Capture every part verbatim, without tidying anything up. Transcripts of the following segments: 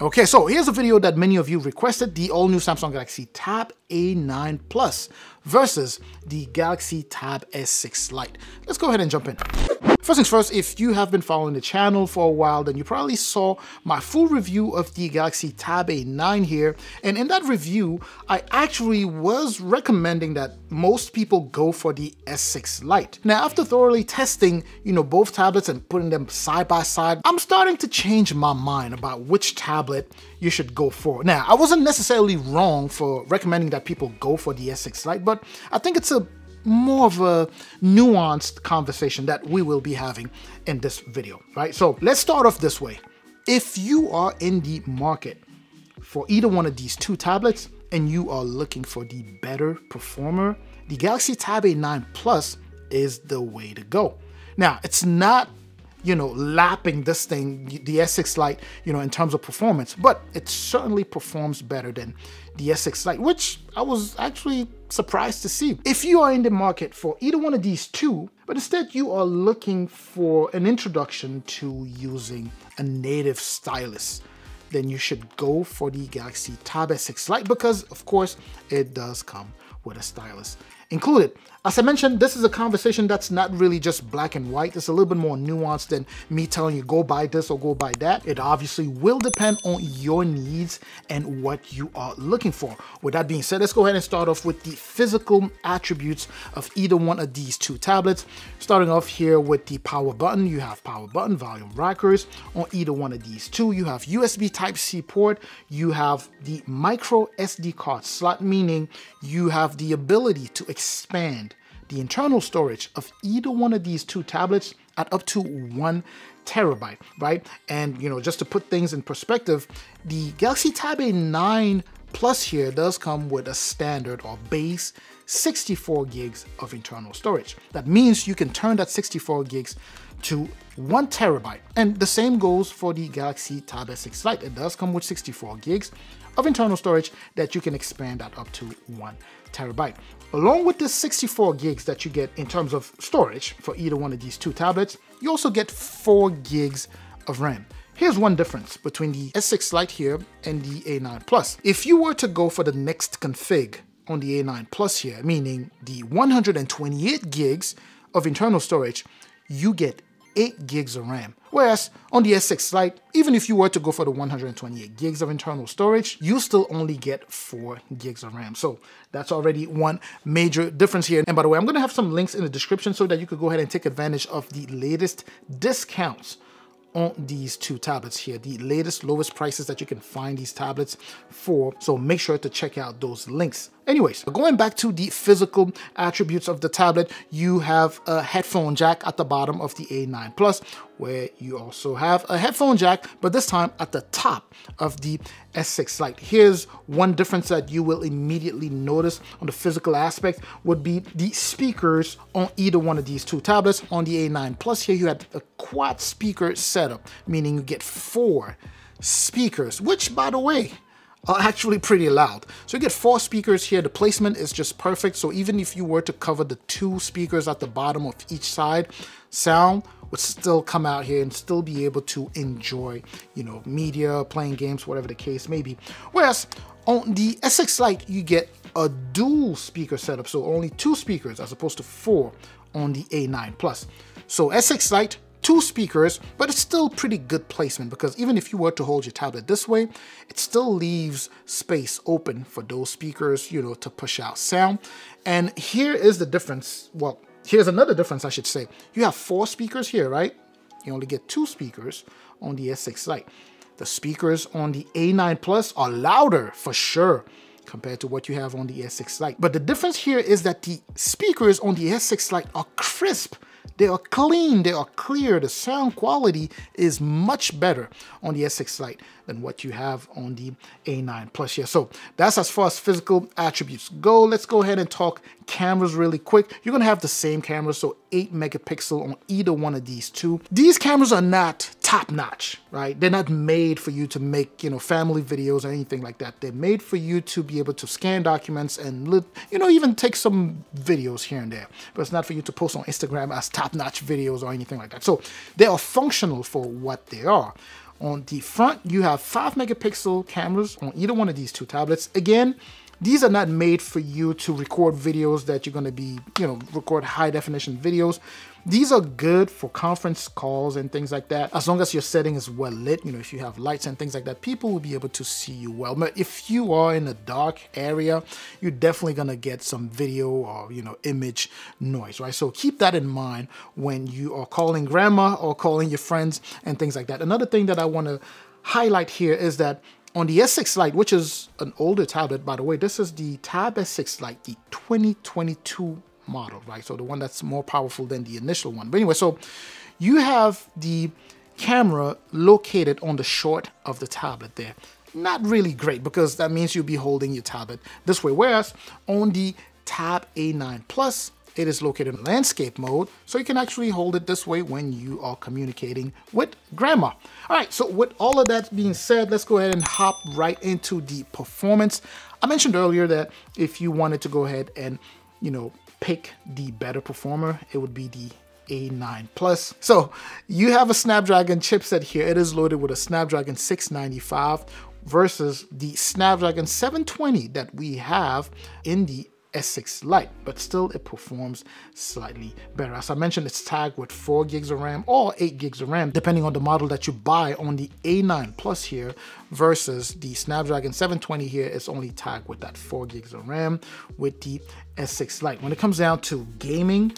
Okay, so here's a video that many of you requested, the all-new Samsung Galaxy Tab A nine Plus versus the Galaxy Tab S six Lite. Let's go ahead and jump in. First things first, if you have been following the channel for a while, then you probably saw my full review of the Galaxy Tab A nine here. And in that review, I actually was recommending that most people go for the S six Lite. Now, after thoroughly testing, you know, both tablets and putting them side by side, I'm starting to change my mind about which tablet you should go for. Now, I wasn't necessarily wrong for recommending that people go for the S six Lite, but I think it's a more of a nuanced conversation that we will be having in this video, right? So let's start off this way. If you are in the market for either one of these two tablets and you are looking for the better performer, the Galaxy Tab A nine Plus is the way to go. Now, it's not, you know, lapping this thing, the S six Lite, you know, in terms of performance, but it certainly performs better than the S six Lite, which I was actually surprised to see. If you are in the market for either one of these two, but instead you are looking for an introduction to using a native stylus, then you should go for the Galaxy Tab S six Lite because, of course, it does come with a stylus included. As I mentioned, this is a conversation that's not really just black and white. It's a little bit more nuanced than me telling you go buy this or go buy that. It obviously will depend on your needs and what you are looking for. With that being said, let's go ahead and start off with the physical attributes of either one of these two tablets. Starting off here with the power button, you have power button, volume rockers. On either one of these two, you have U S B Type-C port, you have the micro S D card slot, meaning you have the ability to expand the internal storage of either one of these two tablets at up to one terabyte, right? And, you know, just to put things in perspective, the Galaxy Tab A nine Plus here does come with a standard or base sixty-four gigs of internal storage. That means you can turn that sixty-four gigs to one terabyte. And the same goes for the Galaxy Tab S six Lite. It does come with sixty-four gigs of internal storage that you can expand that up to one terabyte. Along with the sixty-four gigs that you get in terms of storage for either one of these two tablets, you also get four gigs of RAM. Here's one difference between the S six Lite here and the A nine Plus. If you were to go for the next config on the A nine Plus here, meaning the one hundred twenty-eight gigs of internal storage, you get eight gigs of RAM. Whereas on the S six Lite, even if you were to go for the one hundred twenty-eight gigs of internal storage, you still only get four gigs of RAM. So that's already one major difference here. And by the way, I'm gonna have some links in the description so that you could go ahead and take advantage of the latest discounts on these two tablets here, the latest lowest prices that you can find these tablets for, so make sure to check out those links. Anyways, going back to the physical attributes of the tablet, you have a headphone jack at the bottom of the A nine Plus, where you also have a headphone jack, but this time at the top of the S six Lite. Here's one difference that you will immediately notice on the physical aspect would be the speakers on either one of these two tablets. On the A nine Plus here, you had a quad speaker setup, meaning you get four speakers, which by the way, are actually pretty loud. So you get four speakers here. The placement is just perfect. So even if you were to cover the two speakers at the bottom of each side, sound would still come out here and still be able to enjoy, you know, media, playing games, whatever the case may be. Whereas on the S six Lite, you get a dual speaker setup. So only two speakers as opposed to four on the A nine Plus. So S six Lite, two speakers, but it's still pretty good placement because even if you were to hold your tablet this way, it still leaves space open for those speakers, you know, to push out sound. And here is the difference. Well, here's another difference, I should say. You have four speakers here, right? You only get two speakers on the S six Lite. The speakers on the A nine Plus are louder for sure compared to what you have on the S six Lite. But the difference here is that the speakers on the S six Lite are crisp. They are clean, they are clear. The sound quality is much better on the S six Lite than what you have on the A nine Plus here. So that's as far as physical attributes go. Let's go ahead and talk cameras really quick. You're gonna have the same camera, so eight megapixel on either one of these two. These cameras are not top notch, right? They're not made for you to make, you know, family videos or anything like that. They're made for you to be able to scan documents and, you know, even take some videos here and there, but it's not for you to post on Instagram as top notch videos or anything like that. So they are functional for what they are. On the front, you have five megapixel cameras on either one of these two tablets. Again, these are not made for you to record videos that you're gonna be, you know, record high definition videos. These are good for conference calls and things like that. As long as your setting is well lit, you know, if you have lights and things like that, people will be able to see you well. But if you are in a dark area, you're definitely gonna get some video or, you know, image noise, right? So keep that in mind when you are calling grandma or calling your friends and things like that. Another thing that I wanna highlight here is that on the S six Lite, which is an older tablet, by the way, this is the Tab S six Lite, the twenty twenty-two model, right? So the one that's more powerful than the initial one. But anyway, so you have the camera located on the short of the tablet there. Not really great, because that means you'll be holding your tablet this way. Whereas on the Tab A nine Plus, it is located in landscape mode, so you can actually hold it this way when you are communicating with grandma. All right, so with all of that being said, let's go ahead and hop right into the performance. I mentioned earlier that if you wanted to go ahead and, you know, pick the better performer, it would be the A nine Plus. So you have a Snapdragon chipset here. It is loaded with a Snapdragon six ninety-five versus the Snapdragon seven twenty that we have in the S six Lite, but still it performs slightly better. As I mentioned, it's tagged with four gigs of RAM or eight gigs of RAM, depending on the model that you buy on the A nine Plus here, versus the Snapdragon seven twenty here is only tagged with that four gigs of RAM with the S six Lite. When it comes down to gaming,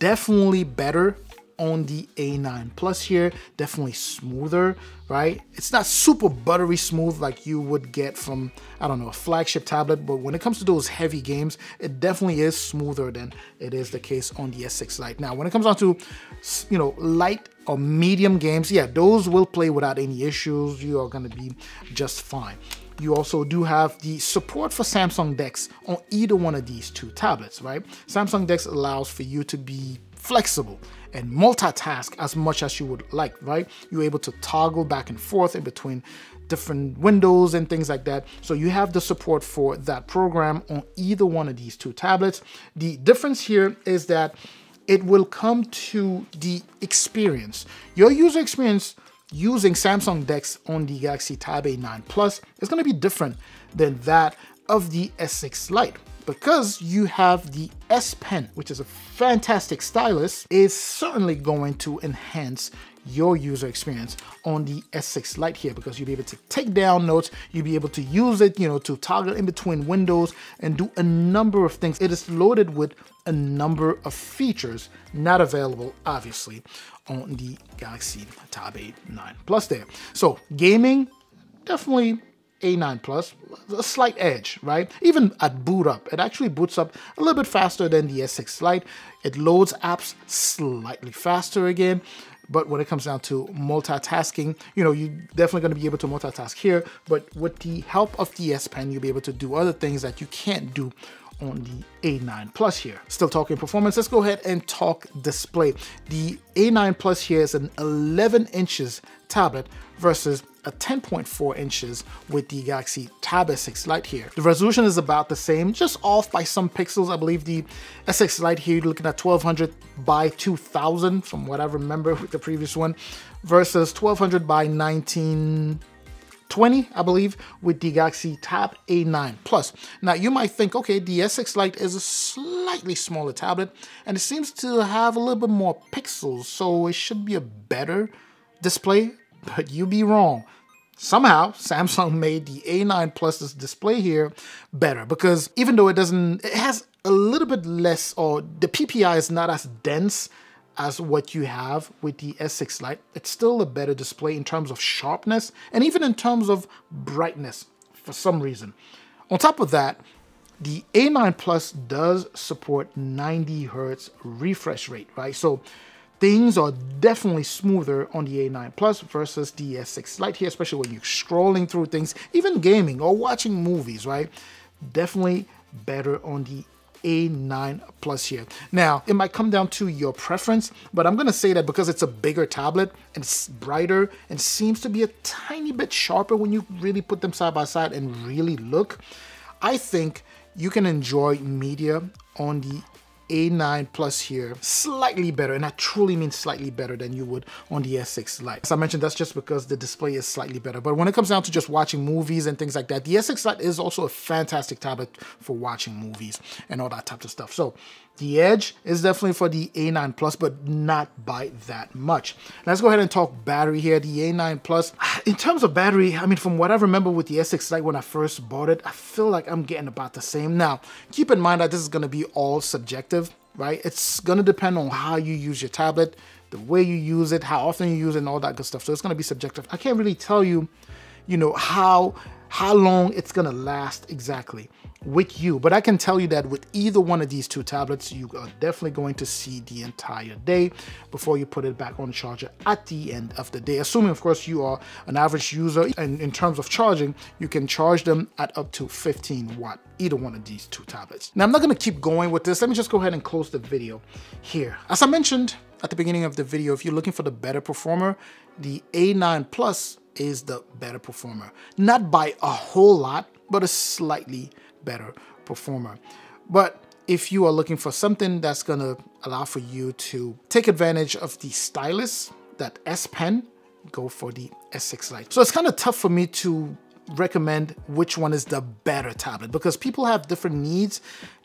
definitely better on the A nine Plus here, definitely smoother, right? It's not super buttery smooth like you would get from, I don't know, a flagship tablet, but when it comes to those heavy games, it definitely is smoother than it is the case on the S six Lite. Now, when it comes down to, you know, light or medium games, yeah, those will play without any issues. You are gonna be just fine. You also do have the support for Samsung DeX on either one of these two tablets, right? Samsung DeX allows for you to be flexible and multitask as much as you would like, right? You're able to toggle back and forth in between different windows and things like that. So you have the support for that program on either one of these two tablets. The difference here is that it will come to the experience. Your user experience using Samsung DeX on the Galaxy Tab A nine Plus is gonna be different than that of the S six Lite, because you have the S Pen, which is a fantastic stylus. Is certainly going to enhance your user experience on the S six Lite here, because you'll be able to take down notes, you'll be able to use it, you know, to toggle in between windows and do a number of things. It is loaded with a number of features not available, obviously, on the Galaxy Tab A nine Plus there. So gaming, definitely A nine Plus, a slight edge, right? Even at boot up, it actually boots up a little bit faster than the S six Lite. It loads apps slightly faster again, but when it comes down to multitasking, you know, you're definitely gonna be able to multitask here, but with the help of the S Pen, you'll be able to do other things that you can't do on the A nine Plus here. Still talking performance, let's go ahead and talk display. The A nine Plus here is an eleven inches tablet versus a ten point four inches with the Galaxy Tab S six Lite here. The resolution is about the same, just off by some pixels. I believe the S six Lite here, you're looking at twelve hundred by two thousand, from what I remember with the previous one, versus twelve hundred by nineteen twenty, I believe, with the Galaxy Tab A nine Plus. Now you might think, okay, the S six Lite is a slightly smaller tablet and it seems to have a little bit more pixels, so it should be a better display, but you'd be wrong. Somehow, Samsung made the A nine Plus's display here better, because even though it doesn't, it has a little bit less, or the P P I is not as dense as what you have with the S six Lite, it's still a better display in terms of sharpness and even in terms of brightness for some reason. On top of that, the A nine Plus does support ninety hertz refresh rate, right? So things are definitely smoother on the A nine Plus versus the S six Lite here, especially when you're scrolling through things, even gaming or watching movies, right? Definitely better on the A nine Plus here. Now, it might come down to your preference, but I'm gonna say that because it's a bigger tablet and it's brighter and seems to be a tiny bit sharper when you really put them side by side and really look, I think you can enjoy media on the A nine Plus here slightly better, and I truly mean slightly better than you would on the S six Lite. As I mentioned, that's just because the display is slightly better. But when it comes down to just watching movies and things like that, the S six Lite is also a fantastic tablet for watching movies and all that type of stuff. So the edge is definitely for the A nine Plus, but not by that much. Let's go ahead and talk battery here. The A nine Plus, in terms of battery, I mean, from what I remember with the S six Lite when I first bought it, I feel like I'm getting about the same. Now, keep in mind that this is gonna be all subjective, right? It's gonna depend on how you use your tablet, the way you use it, how often you use it, and all that good stuff. So it's gonna be subjective. I can't really tell you, you know, how, how long it's gonna last exactly with you, but I can tell you that with either one of these two tablets, you are definitely going to see the entire day before you put it back on charger at the end of the day, assuming of course you are an average user. And in terms of charging, you can charge them at up to fifteen watt, either one of these two tablets. Now I'm not going to keep going with this. Let me just go ahead and close the video here. As I mentioned at the beginning of the video, if you're looking for the better performer, the A nine Plus is the better performer, not by a whole lot, but a slightly better performer. But if you are looking for something that's gonna allow for you to take advantage of the stylus, that S Pen, go for the S six Lite. So it's kind of tough for me to recommend which one is the better tablet because people have different needs.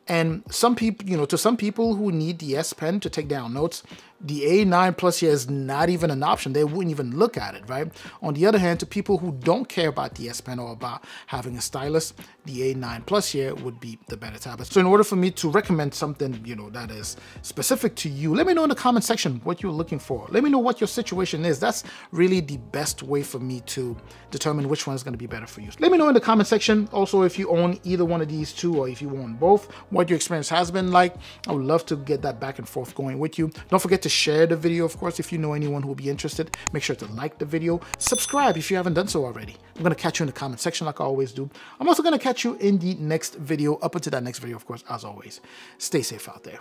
And some people, you know, to some people who need the S Pen to take down notes, the A nine Plus here is not even an option. They wouldn't even look at it, right? On the other hand, to people who don't care about the S Pen or about having a stylus, the A nine Plus here would be the better tablet. So in order for me to recommend something, you know, that is specific to you, let me know in the comment section what you're looking for. Let me know what your situation is. That's really the best way for me to determine which one is going to be better for you. Let me know in the comment section also if you own either one of these two or if you own both, what your experience has been like. I would love to get that back and forth going with you. Don't forget to share the video, of course, if you know anyone who will be interested. Make sure to like the video, subscribe if you haven't done so already. I'm gonna catch you in the comment section like I always do. I'm also gonna catch you in the next video. Up until that next video, of course, as always, stay safe out there.